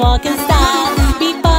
Walk in style. Be